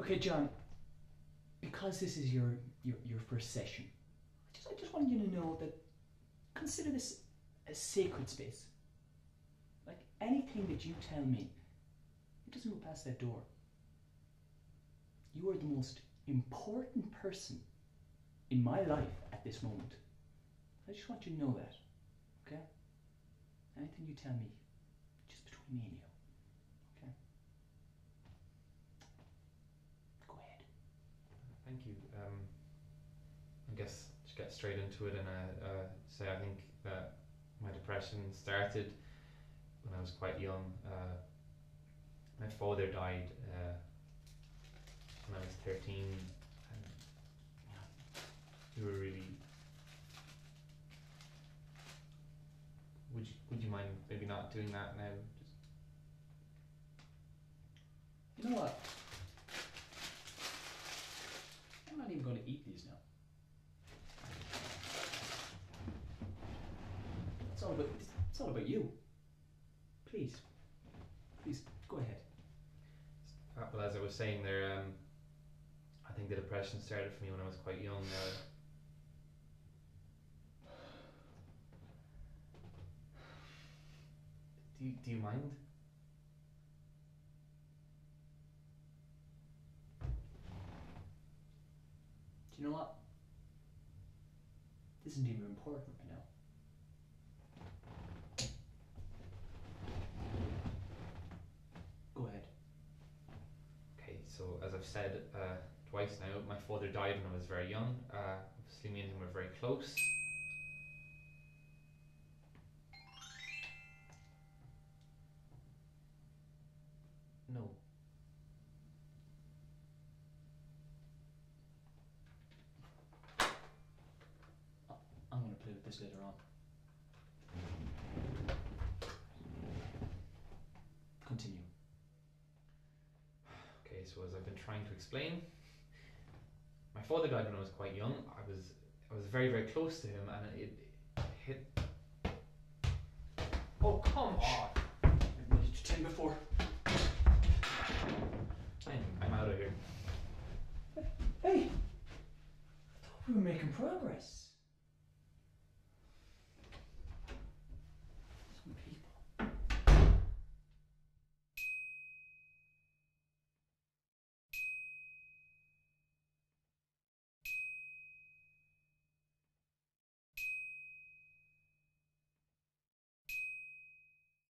Okay, John, because this is your first session, I just want you to know that consider this a sacred space. Like, anything that you tell me, it doesn't go past that door. You are the most important person in my life at this moment. I just want you to know that, okay? Anything you tell me, just between me and you. Thank you. I guess to get straight into it, and say I think that my depression started when I was quite young. My father died when I was 13, and you were really. Would you mind maybe not doing that now? Just... You know what? I'm not even going to eat these now. It's all about you. Please, go ahead. Well, as I was saying there, I think the depression started for me when I was quite young. Do you mind? You know what? This isn't even important right now. Go ahead. Okay, so as I've said twice now, my father died when I was very young. Obviously me and him were very close. No. Later on. Continue. Okay, so as I've been trying to explain, my father died when I was quite young. I was very, very close to him, and it hit. Oh, come on! I've made it to 10 before. I'm out of here. Hey, I thought we were making progress.